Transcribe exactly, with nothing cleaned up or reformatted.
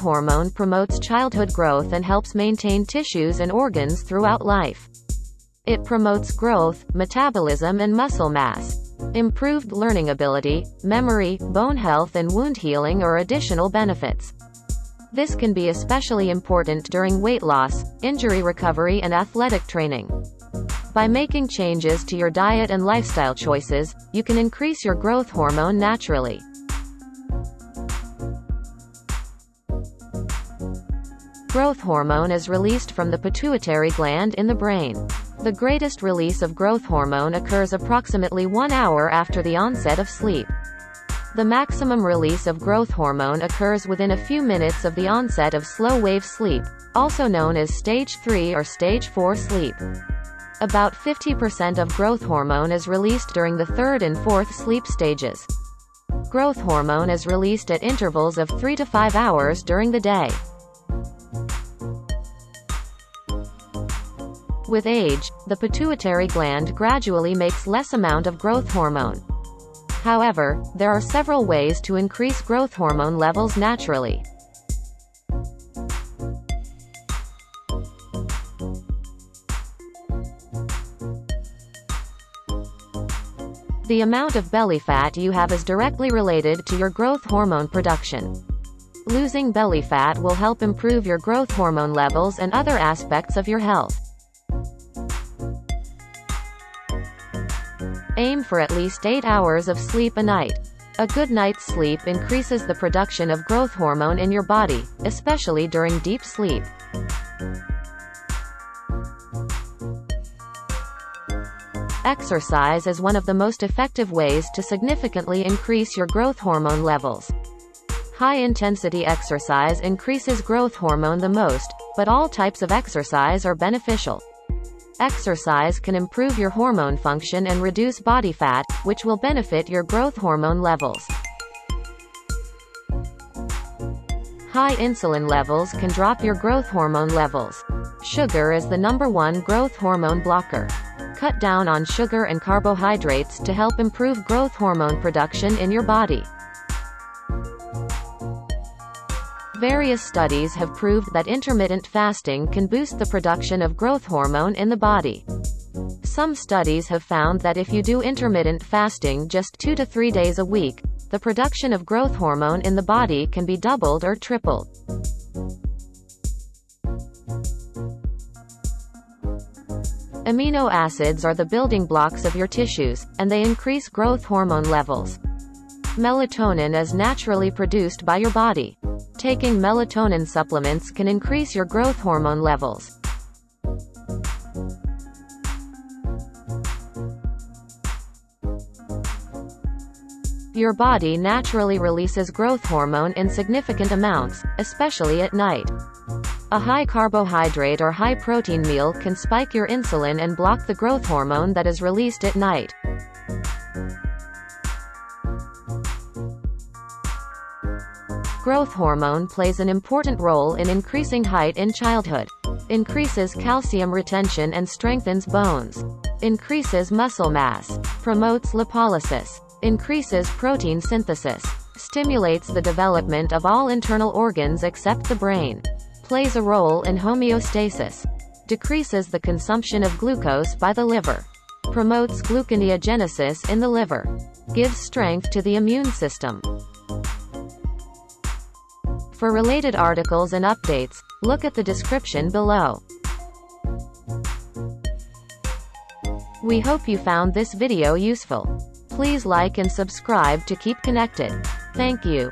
hormone promotes childhood growth and helps maintain tissues and organs throughout life. It promotes growth, metabolism and muscle mass. Improved learning ability, memory, bone health and wound healing are additional benefits. This can be especially important during weight loss, injury recovery and athletic training. By making changes to your diet and lifestyle choices, you can increase your growth hormone naturally. Growth hormone is released from the pituitary gland in the brain. The greatest release of growth hormone occurs approximately one hour after the onset of sleep. The maximum release of growth hormone occurs within a few minutes of the onset of slow-wave sleep, also known as stage three or stage four sleep. About fifty percent of growth hormone is released during the third and fourth sleep stages. Growth hormone is released at intervals of three to five hours during the day. With age, the pituitary gland gradually makes less amount of growth hormone. However, there are several ways to increase growth hormone levels naturally. The amount of belly fat you have is directly related to your growth hormone production. Losing belly fat will help improve your growth hormone levels and other aspects of your health. Aim for at least eight hours of sleep a night. A good night's sleep increases the production of growth hormone in your body, especially during deep sleep. Exercise is one of the most effective ways to significantly increase your growth hormone levels. High-intensity exercise increases growth hormone the most, but all types of exercise are beneficial. Exercise can improve your hormone function and reduce body fat, which will benefit your growth hormone levels. High insulin levels can drop your growth hormone levels. Sugar is the number one growth hormone blocker. Cut down on sugar and carbohydrates to help improve growth hormone production in your body. Various studies have proved that intermittent fasting can boost the production of growth hormone in the body. Some studies have found that if you do intermittent fasting just two to three days a week, the production of growth hormone in the body can be doubled or tripled. Amino acids are the building blocks of your tissues, and they increase growth hormone levels. Melatonin is naturally produced by your body. Taking melatonin supplements can increase your growth hormone levels. Your body naturally releases growth hormone in significant amounts, especially at night. A high carbohydrate or high protein meal can spike your insulin and block the growth hormone that is released at night. Growth hormone plays an important role in increasing height in childhood. Increases calcium retention and strengthens bones. Increases muscle mass. Promotes lipolysis. Increases protein synthesis. Stimulates the development of all internal organs except the brain. Plays a role in homeostasis. Decreases the consumption of glucose by the liver. Promotes gluconeogenesis in the liver. Gives strength to the immune system. For related articles and updates, look at the description below. We hope you found this video useful. Please like and subscribe to keep connected. Thank you.